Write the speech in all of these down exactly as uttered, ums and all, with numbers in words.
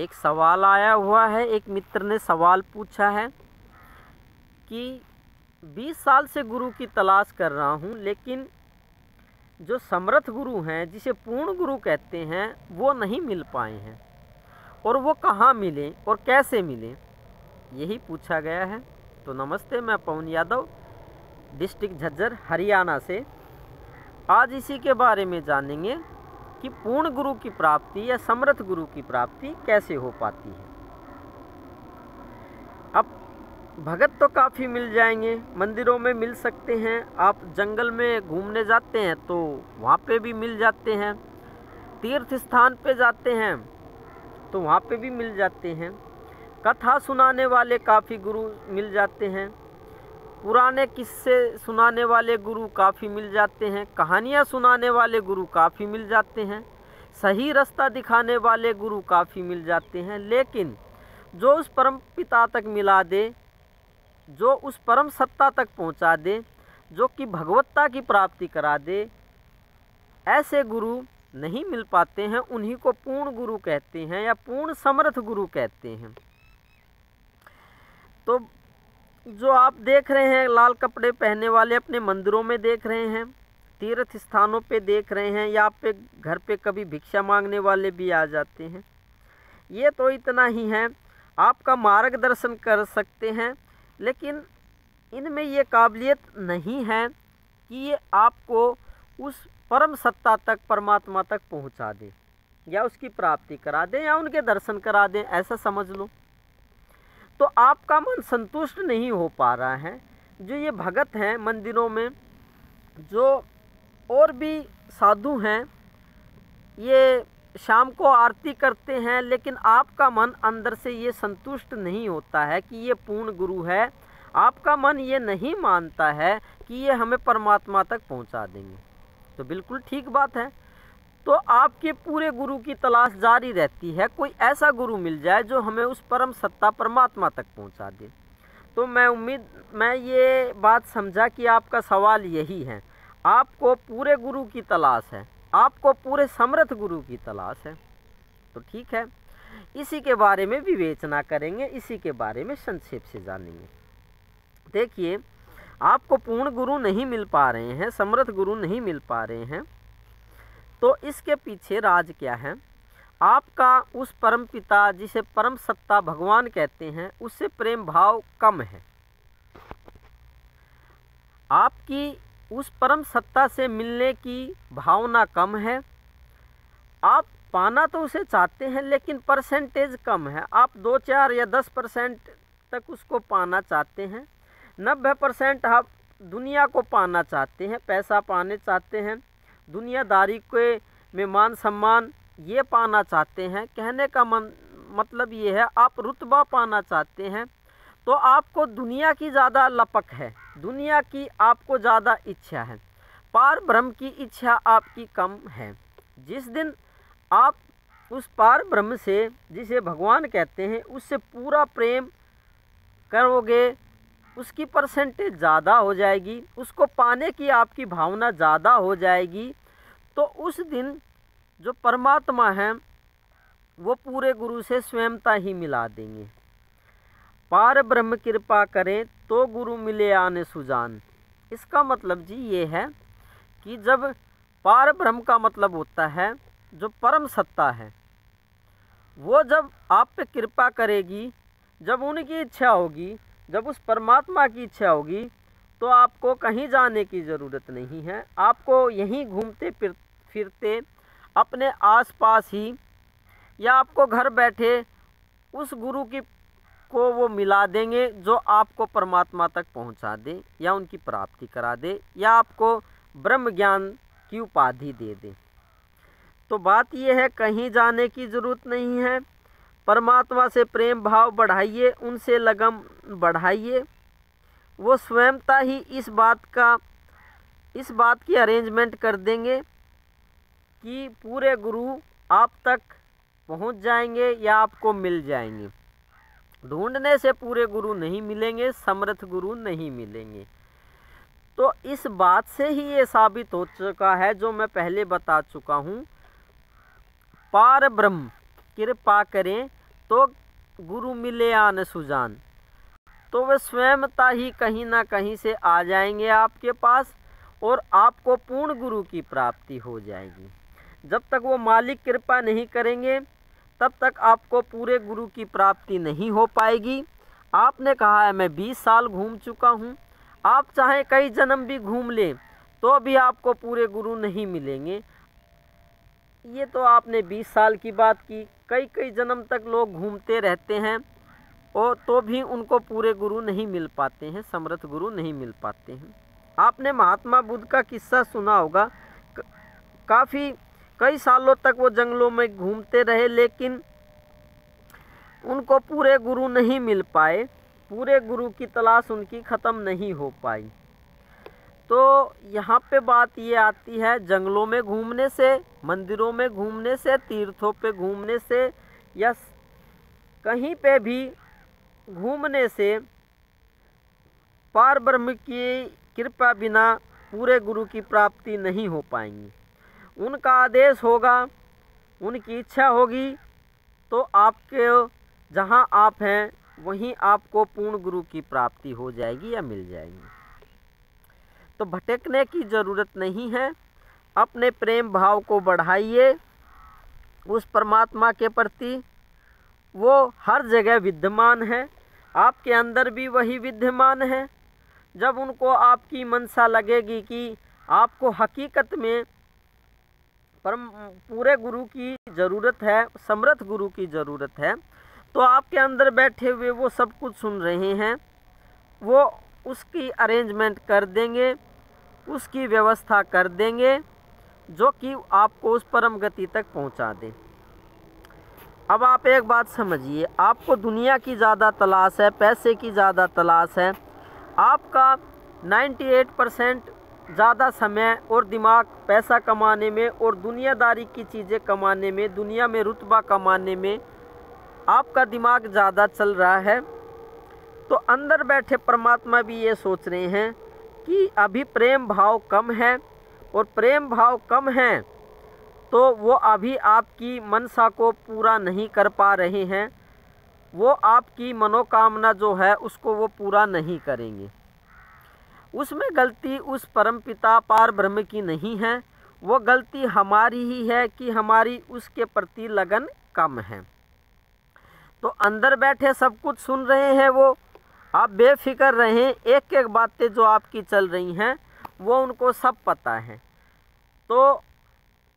एक सवाल आया हुआ है, एक मित्र ने सवाल पूछा है कि बीस साल से गुरु की तलाश कर रहा हूँ, लेकिन जो समर्थ गुरु हैं, जिसे पूर्ण गुरु कहते हैं, वो नहीं मिल पाए हैं, और वो कहाँ मिलें और कैसे मिलें, यही पूछा गया है। तो नमस्ते, मैं पवन यादव, डिस्ट्रिक्ट झज्जर हरियाणा से। आज इसी के बारे में जानेंगे कि पूर्ण गुरु की प्राप्ति या समर्थ गुरु की प्राप्ति कैसे हो पाती है। अब भगत तो काफ़ी मिल जाएंगे, मंदिरों में मिल सकते हैं, आप जंगल में घूमने जाते हैं तो वहाँ पे भी मिल जाते हैं, तीर्थ स्थान पे जाते हैं तो वहाँ पे भी मिल जाते हैं, कथा सुनाने वाले काफ़ी गुरु मिल जाते हैं, पुराने किस्से सुनाने वाले गुरु काफ़ी मिल जाते हैं, कहानियाँ सुनाने वाले गुरु काफ़ी मिल जाते हैं, सही रास्ता दिखाने वाले गुरु काफ़ी मिल जाते हैं। लेकिन जो उस परम पिता तक मिला दे, जो उस परम सत्ता तक पहुंचा दे, जो कि भगवत्ता की प्राप्ति करा दे, ऐसे गुरु नहीं मिल पाते हैं। उन्हीं को पूर्ण गुरु कहते हैं या पूर्ण समर्थ गुरु कहते हैं। तो जो आप देख रहे हैं, लाल कपड़े पहने वाले, अपने मंदिरों में देख रहे हैं, तीर्थ स्थानों पे देख रहे हैं, या पे घर पे कभी भिक्षा मांगने वाले भी आ जाते हैं, ये तो इतना ही है, आपका मार्गदर्शन कर सकते हैं, लेकिन इनमें ये काबिलियत नहीं है कि ये आपको उस परम सत्ता तक, परमात्मा तक पहुंचा दे, या उसकी प्राप्ति करा दे, या उनके दर्शन करा दे, ऐसा समझ लो। तो आपका मन संतुष्ट नहीं हो पा रहा है। जो ये भगत हैं मंदिरों में, जो और भी साधु हैं, ये शाम को आरती करते हैं, लेकिन आपका मन अंदर से ये संतुष्ट नहीं होता है कि ये पूर्ण गुरु है। आपका मन ये नहीं मानता है कि ये हमें परमात्मा तक पहुंचा देंगे। तो बिल्कुल ठीक बात है। तो आपके पूरे गुरु की तलाश जारी रहती है, कोई ऐसा गुरु मिल जाए जो हमें उस परम सत्ता, परमात्मा तक पहुंचा दे। तो मैं उम्मीद, मैं ये बात समझा कि आपका सवाल यही है, आपको पूरे गुरु की तलाश है, आपको पूरे समर्थ गुरु की तलाश है। तो ठीक है, इसी के बारे में विवेचना करेंगे, इसी के बारे में संक्षेप से जानेंगे। देखिए, आपको पूर्ण गुरु नहीं मिल पा रहे हैं, समर्थ गुरु नहीं मिल पा रहे हैं, तो इसके पीछे राज क्या है? आपका उस परम पिता, जिसे परम सत्ता भगवान कहते हैं, उससे प्रेम भाव कम है। आपकी उस परम सत्ता से मिलने की भावना कम है। आप पाना तो उसे चाहते हैं, लेकिन परसेंटेज कम है। आप दो चार या दस परसेंट तक उसको पाना चाहते हैं। नब्बे परसेंट आप दुनिया को पाना चाहते हैं, पैसा पाने चाहते हैं, दुनियादारी के में मान सम्मान ये पाना चाहते हैं। कहने का मन मतलब ये है, आप रुतबा पाना चाहते हैं, तो आपको दुनिया की ज़्यादा लपक है, दुनिया की आपको ज़्यादा इच्छा है, पार ब्रह्म की इच्छा आपकी कम है। जिस दिन आप उस पार ब्रह्म से, जिसे भगवान कहते हैं, उससे पूरा प्रेम करोगे, उसकी परसेंटेज ज़्यादा हो जाएगी, उसको पाने की आपकी भावना ज़्यादा हो जाएगी, तो उस दिन जो परमात्मा है वो पूरे गुरु से स्वयंता ही मिला देंगे। पार ब्रह्म कृपा करें तो गुरु मिले आने सुजान। इसका मतलब जी ये है कि जब पार ब्रह्म का मतलब होता है जो परम सत्ता है, वो जब आप पे कृपा करेगी, जब उनकी इच्छा होगी, जब उस परमात्मा की इच्छा होगी, तो आपको कहीं जाने की ज़रूरत नहीं है। आपको यहीं घूमते फिरते अपने आसपास ही, या आपको घर बैठे उस गुरु की को वो मिला देंगे जो आपको परमात्मा तक पहुंचा दे, या उनकी प्राप्ति करा दे, या आपको ब्रह्म ज्ञान की उपाधि दे दे। तो बात यह है, कहीं जाने की ज़रूरत नहीं है। परमात्मा से प्रेम भाव बढ़ाइए, उनसे लगन बढ़ाइए, वो स्वयंता ही इस बात का इस बात की अरेंजमेंट कर देंगे कि पूरे गुरु आप तक पहुंच जाएंगे या आपको मिल जाएंगे। ढूंढने से पूरे गुरु नहीं मिलेंगे, समर्थ गुरु नहीं मिलेंगे। तो इस बात से ही ये साबित हो चुका है जो मैं पहले बता चुका हूँ, पार ब्रह्म कृपा करें तो गुरु मिले आन सुजान, तो वे स्वयंता ही कहीं ना कहीं से आ जाएंगे आपके पास और आपको पूर्ण गुरु की प्राप्ति हो जाएगी। जब तक वो मालिक कृपा नहीं करेंगे तब तक आपको पूरे गुरु की प्राप्ति नहीं हो पाएगी। आपने कहा है मैं बीस साल घूम चुका हूँ, आप चाहे कई जन्म भी घूम लें तो भी आपको पूरे गुरु नहीं मिलेंगे। ये तो आपने बीस साल की बात की, कई कई जन्म तक लोग घूमते रहते हैं और तो भी उनको पूरे गुरु नहीं मिल पाते हैं, समर्थ गुरु नहीं मिल पाते हैं। आपने महात्मा बुद्ध का किस्सा सुना होगा, काफ़ी कई सालों तक वो जंगलों में घूमते रहे लेकिन उनको पूरे गुरु नहीं मिल पाए, पूरे गुरु की तलाश उनकी ख़त्म नहीं हो पाई। तो यहाँ पे बात ये आती है, जंगलों में घूमने से, मंदिरों में घूमने से, तीर्थों पे घूमने से या कहीं पे भी घूमने से पार ब्रह्म की कृपा बिना पूरे गुरु की प्राप्ति नहीं हो पाएंगी। उनका आदेश होगा, उनकी इच्छा होगी तो आपके जहां आप हैं वहीं आपको पूर्ण गुरु की प्राप्ति हो जाएगी या मिल जाएगी। तो भटकने की ज़रूरत नहीं है, अपने प्रेम भाव को बढ़ाइए उस परमात्मा के प्रति, वो हर जगह विद्यमान है, आपके अंदर भी वही विद्यमान है। जब उनको आपकी मनसा लगेगी कि आपको हकीकत में परम पूरे गुरु की ज़रूरत है, समर्थ गुरु की ज़रूरत है, तो आपके अंदर बैठे हुए वो सब कुछ सुन रहे हैं, वो उसकी अरेंजमेंट कर देंगे, उसकी व्यवस्था कर देंगे जो कि आपको उस परम गति तक पहुंचा दे। अब आप एक बात समझिए, आपको दुनिया की ज़्यादा तलाश है, पैसे की ज़्यादा तलाश है, आपका अट्ठानवे परसेंट ज़्यादा समय और दिमाग पैसा कमाने में और दुनियादारी की चीज़ें कमाने में, दुनिया में रुतबा कमाने में आपका दिमाग ज़्यादा चल रहा है। तो अंदर बैठे परमात्मा भी ये सोच रहे हैं कि अभी प्रेम भाव कम है और प्रेम भाव कम है तो वो अभी आपकी मनसा को पूरा नहीं कर पा रहे हैं, वो आपकी मनोकामना जो है उसको वो पूरा नहीं करेंगे। उसमें गलती उस परमपिता पार ब्रह्म की नहीं है, वो गलती हमारी ही है कि हमारी उसके प्रति लगन कम है। तो अंदर बैठे सब कुछ सुन रहे हैं वो, आप बेफिक्र रहें, एक एक बातें जो आपकी चल रही हैं वो उनको सब पता है। तो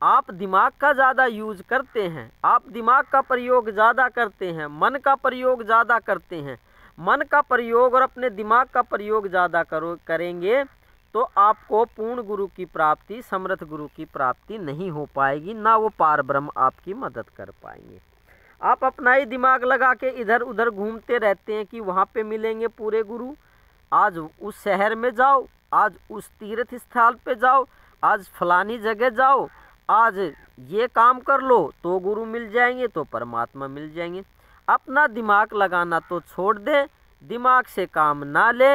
आप दिमाग का ज़्यादा यूज करते हैं, आप दिमाग का प्रयोग ज़्यादा करते हैं, मन का प्रयोग ज़्यादा करते हैं। मन का प्रयोग और अपने दिमाग का प्रयोग ज़्यादा करो करेंगे तो आपको पूर्ण गुरु की प्राप्ति, समर्थ गुरु की प्राप्ति नहीं हो पाएगी, ना वो पार ब्रह्म आपकी मदद कर पाएंगे। आप अपना ही दिमाग लगा के इधर उधर घूमते रहते हैं कि वहाँ पे मिलेंगे पूरे गुरु, आज उस शहर में जाओ, आज उस तीर्थ स्थल पे जाओ, आज फलानी जगह जाओ, आज ये काम कर लो तो गुरु मिल जाएंगे, तो परमात्मा मिल जाएंगे। अपना दिमाग लगाना तो छोड़ दे, दिमाग से काम ना ले,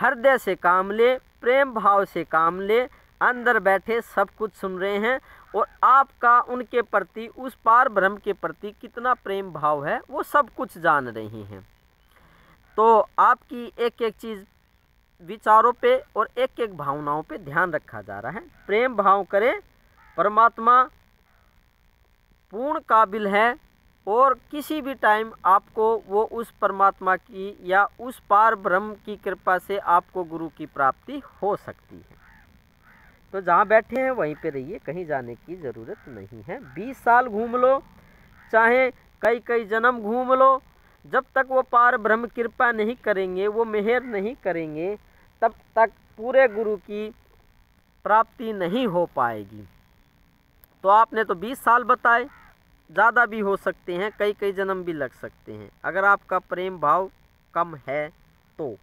हृदय से काम ले, प्रेम भाव से काम ले। अंदर बैठे सब कुछ सुन रहे हैं और आपका उनके प्रति, उस पार ब्रह्म के प्रति कितना प्रेम भाव है वो सब कुछ जान रहे हैं। तो आपकी एक एक चीज़ विचारों पे और एक एक भावनाओं पे ध्यान रखा जा रहा है। प्रेम भाव करें, परमात्मा पूर्ण काबिल है और किसी भी टाइम आपको वो उस परमात्मा की या उस पार ब्रह्म की कृपा से आपको गुरु की प्राप्ति हो सकती है। तो जहाँ बैठे हैं वहीं पे रहिए, कहीं जाने की ज़रूरत नहीं है। बीस साल घूम लो, चाहे कई कई जन्म घूम लो, जब तक वो पार ब्रह्म कृपा नहीं करेंगे, वो मेहर नहीं करेंगे, तब तक पूरे गुरु की प्राप्ति नहीं हो पाएगी। तो आपने तो बीस साल बताए, ज़्यादा भी हो सकते हैं, कई कई जन्म भी लग सकते हैं अगर आपका प्रेम भाव कम है। तो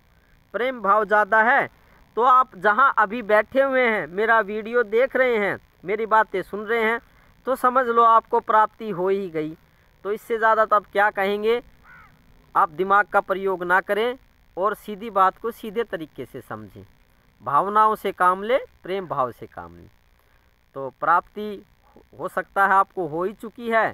प्रेम भाव ज़्यादा है तो आप जहाँ अभी बैठे हुए हैं, मेरा वीडियो देख रहे हैं, मेरी बातें सुन रहे हैं, तो समझ लो आपको प्राप्ति हो ही गई। तो इससे ज़्यादा तो आप क्या कहेंगे, आप दिमाग का प्रयोग ना करें और सीधी बात को सीधे तरीके से समझें, भावनाओं से काम लें, प्रेम भाव से काम लें। तो प्राप्ति हो सकता है आपको हो ही चुकी है,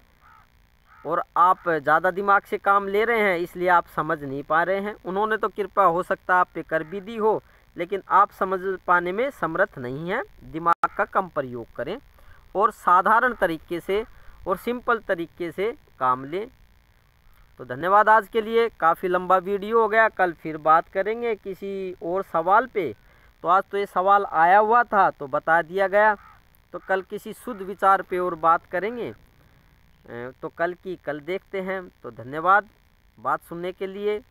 और आप ज़्यादा दिमाग से काम ले रहे हैं इसलिए आप समझ नहीं पा रहे हैं। उन्होंने तो कृपा हो सकता आप पे कर भी दी हो, लेकिन आप समझ पाने में समर्थ नहीं हैं। दिमाग का कम प्रयोग करें और साधारण तरीके से और सिंपल तरीके से काम लें। तो धन्यवाद आज के लिए। काफ़ी लंबा वीडियो हो गया, कल फिर बात करेंगे किसी और सवाल पे। तो आज तो ये सवाल आया हुआ था तो बता दिया गया, तो कल किसी शुद्ध विचार पे और बात करेंगे। तो कल की कल देखते हैं। तो धन्यवाद बात सुनने के लिए।